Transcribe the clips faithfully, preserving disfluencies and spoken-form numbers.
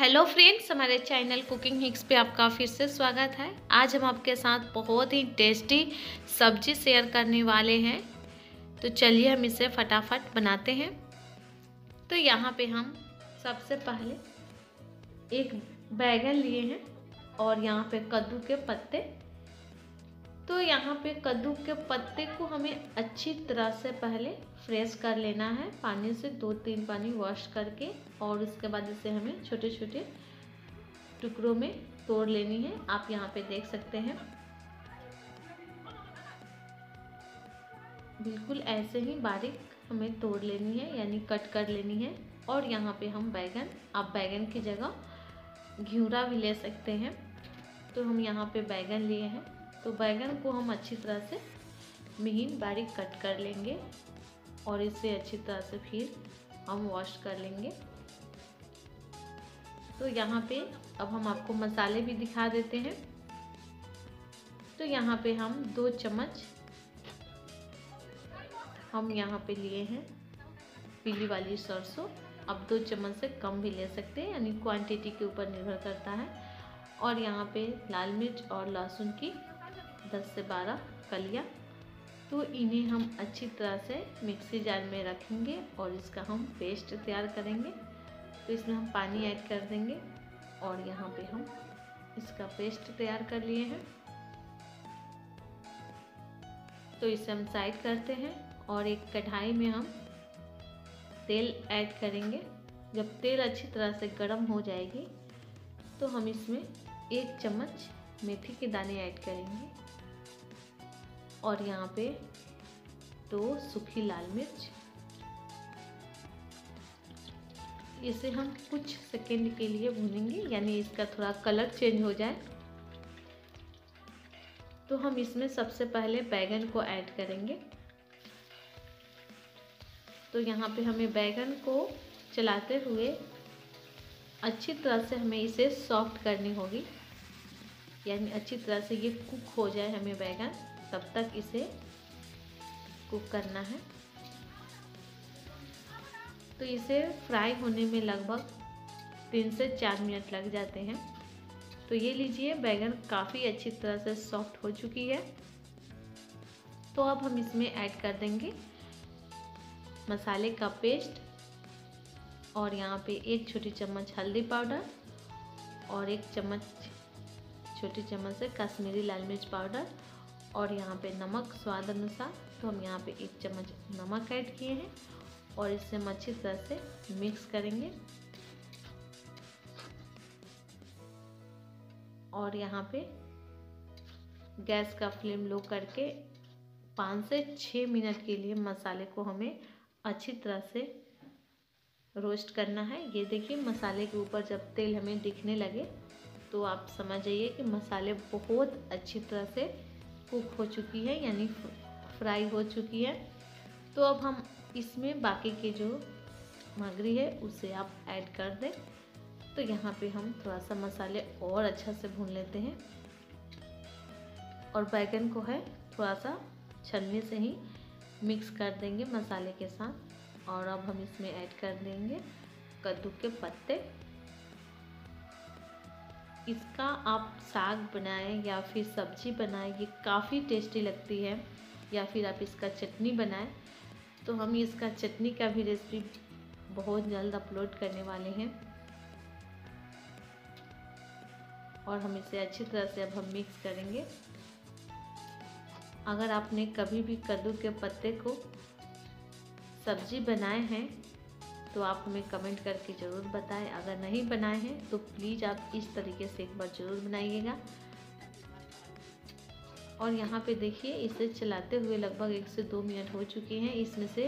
Hello friends, हमारे channel cooking हिक्स पे आपका फिर से स्वागत है। आज हम आपके साथ बहुत ही टेस्टी सब्जी शेयर करने वाले हैं, तो चलिए हम इसे फटाफट बनाते हैं। तो यहाँ पे हम सबसे पहले एक बैगन लिए हैं और यहाँ पे कद्दू के पत्ते। तो यहाँ पे कद्दू के पत्ते को हमें अच्छी तरह से पहले फ्रेश कर लेना है, पानी से दो तीन पानी वॉश करके, और उसके बाद इसे हमें छोटे छोटे टुकड़ों में तोड़ लेनी है। आप यहाँ पे देख सकते हैं, बिल्कुल ऐसे ही बारीक हमें तोड़ लेनी है, यानी कट कर लेनी है। और यहाँ पे हम बैगन, आप बैगन की जगह घिउरा भी ले सकते हैं। तो हम यहाँ पे बैगन लिए हैं, तो बैगन को हम अच्छी तरह से महीन बारीक कट कर लेंगे और इसे अच्छी तरह से फिर हम वॉश कर लेंगे। तो यहाँ पे अब हम आपको मसाले भी दिखा देते हैं। तो यहाँ पे हम दो चम्मच हम यहाँ पे लिए हैं पीली वाली सरसों। अब दो चम्मच से कम भी ले सकते हैं, यानी क्वांटिटी के ऊपर निर्भर करता है। और यहाँ पे लाल मिर्च और लहसुन की दस से बारह कलियाँ। तो इन्हें हम अच्छी तरह से मिक्सी जार में रखेंगे और इसका हम पेस्ट तैयार करेंगे। तो इसमें हम पानी ऐड कर देंगे और यहाँ पे हम इसका पेस्ट तैयार कर लिए हैं। तो इसे हम साइड करते हैं और एक कढ़ाई में हम तेल ऐड करेंगे। जब तेल अच्छी तरह से गर्म हो जाएगी तो हम इसमें एक चम्मच मेथी के दाने ऐड करेंगे और यहाँ पे दो सूखी लाल मिर्च। इसे हम कुछ सेकेंड के लिए भूनेंगे, यानी इसका थोड़ा कलर चेंज हो जाए। तो हम इसमें सबसे पहले बैगन को ऐड करेंगे। तो यहाँ पे हमें बैगन को चलाते हुए अच्छी तरह से हमें इसे सॉफ्ट करनी होगी, यानी अच्छी तरह से ये कुक हो जाए हमें बैगन, तब तक इसे कुक करना है। तो इसे फ्राई होने में लगभग तीन से चार मिनट लग जाते हैं। तो ये लीजिए, बैगन काफ़ी अच्छी तरह से सॉफ्ट हो चुकी है। तो अब हम इसमें ऐड कर देंगे मसाले का पेस्ट और यहाँ पे एक छोटी चम्मच हल्दी पाउडर और एक चम्मच छोटी चम्मच से कश्मीरी लाल मिर्च पाउडर और यहाँ पे नमक स्वाद अनुसार। तो हम यहाँ पे एक चम्मच नमक ऐड किए हैं और इसे हम अच्छी तरह से मिक्स करेंगे। और यहाँ पे गैस का फ्लेम लो करके पाँच से छः मिनट के लिए मसाले को हमें अच्छी तरह से रोस्ट करना है। ये देखिए, मसाले के ऊपर जब तेल हमें दिखने लगे तो आप समझ जाइए कि मसाले बहुत अच्छी तरह से कुक हो चुकी है, यानी फ्राई हो चुकी है। तो अब हम इसमें बाकी के जो सामग्री है उसे आप ऐड कर दें। तो यहाँ पे हम थोड़ा सा मसाले और अच्छा से भून लेते हैं और बैगन को है थोड़ा सा छलनी से ही मिक्स कर देंगे मसाले के साथ। और अब हम इसमें ऐड कर देंगे कद्दू के पत्ते। इसका आप साग बनाएं या फिर सब्जी बनाएं, ये काफ़ी टेस्टी लगती है, या फिर आप इसका चटनी बनाएं। तो हम इसका चटनी का भी रेसिपी बहुत जल्द अपलोड करने वाले हैं। और हम इसे अच्छी तरह से अब हम मिक्स करेंगे। अगर आपने कभी भी कद्दू के पत्ते को सब्जी बनाए हैं तो आप हमें कमेंट करके ज़रूर बताएं। अगर नहीं बनाए हैं तो प्लीज़ आप इस तरीके से एक बार ज़रूर बनाइएगा। और यहाँ पे देखिए, इसे चलाते हुए लगभग एक से दो मिनट हो चुके हैं। इसमें से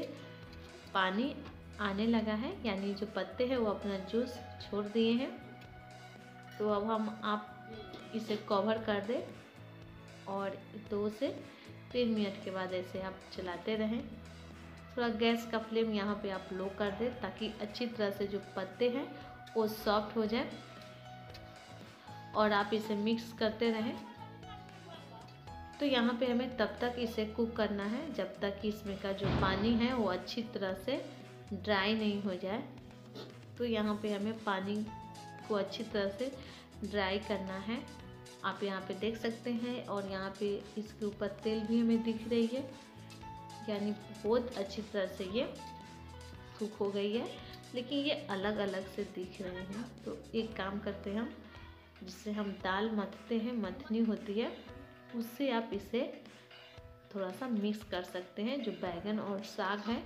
पानी आने लगा है, यानी जो पत्ते हैं वो अपना जूस छोड़ दिए हैं। तो अब हम आप इसे कवर कर दें और दो से तीन मिनट के बाद ऐसे आप चलाते रहें। थोड़ा गैस का फ्लेम यहाँ पे आप लो कर दें ताकि अच्छी तरह से जो पत्ते हैं वो सॉफ्ट हो जाए और आप इसे मिक्स करते रहें। तो यहाँ पे हमें तब तक इसे कुक करना है जब तक इसमें का जो पानी है वो अच्छी तरह से ड्राई नहीं हो जाए। तो यहाँ पे हमें पानी इसको अच्छी तरह से ड्राई करना है। आप यहाँ पे देख सकते हैं और यहाँ पे इसके ऊपर तेल भी हमें दिख रही है, यानी बहुत अच्छी तरह से ये सूख हो गई है, लेकिन ये अलग अलग से दिख रहे हैं। तो एक काम करते हैं हम, जिससे हम दाल मथते हैं, मथनी होती है, उससे आप इसे थोड़ा सा मिक्स कर सकते हैं। जो बैंगन और साग है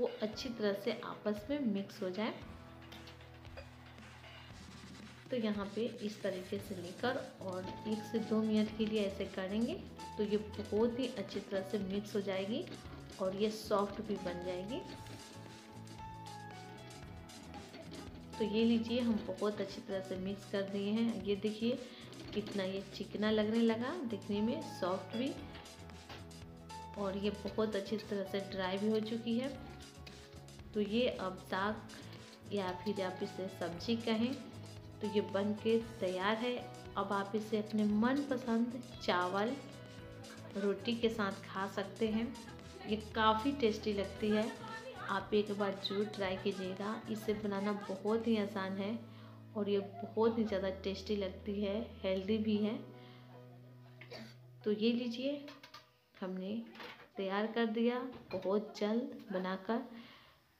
वो अच्छी तरह से आपस में मिक्स हो जाए। तो यहाँ पे इस तरीके से लेकर और एक से दो मिनट के लिए ऐसे करेंगे तो ये बहुत ही अच्छी तरह से मिक्स हो जाएगी और ये सॉफ्ट भी बन जाएगी। तो ये लीजिए, हम बहुत अच्छी तरह से मिक्स कर दिए हैं। ये देखिए कितना ये चिकना लगने लगा दिखने में, सॉफ्ट भी, और ये बहुत अच्छी तरह से ड्राई भी हो चुकी है। तो ये अब साग या फिर आप इसे सब्जी कहें, तो ये बन के तैयार है। अब आप इसे अपने मनपसंद चावल रोटी के साथ खा सकते हैं। ये काफ़ी टेस्टी लगती है, आप एक बार जरूर ट्राई कीजिएगा। इसे बनाना बहुत ही आसान है और ये बहुत ही ज़्यादा टेस्टी लगती है, हेल्दी भी है। तो ये लीजिए, हमने तैयार कर दिया बहुत जल्द बनाकर।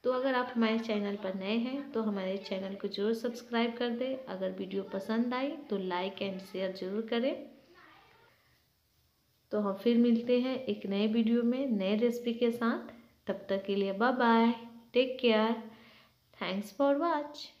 तो अगर आप हमारे चैनल पर नए हैं तो हमारे चैनल को जरूर सब्सक्राइब कर दें। अगर वीडियो पसंद आई तो लाइक एंड शेयर ज़रूर करें। तो हम फिर मिलते हैं एक नए वीडियो में नए रेसिपी के साथ। तब तक के लिए bye bye, take care, thanks for watch.